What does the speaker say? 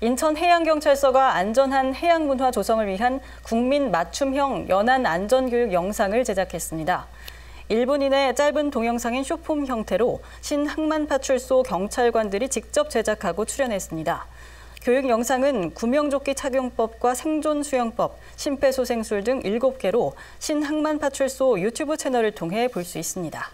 인천해양경찰서가 안전한 해양문화 조성을 위한 국민 맞춤형 연안 안전교육 영상을 제작했습니다. 1분 이내 짧은 동영상인 숏폼 형태로 신항만파출소 경찰관들이 직접 제작하고 출연했습니다. 교육 영상은 구명조끼 착용법과 생존 수영법, 심폐소생술 등 7개로 신항만파출소 유튜브 채널을 통해 볼 수 있습니다.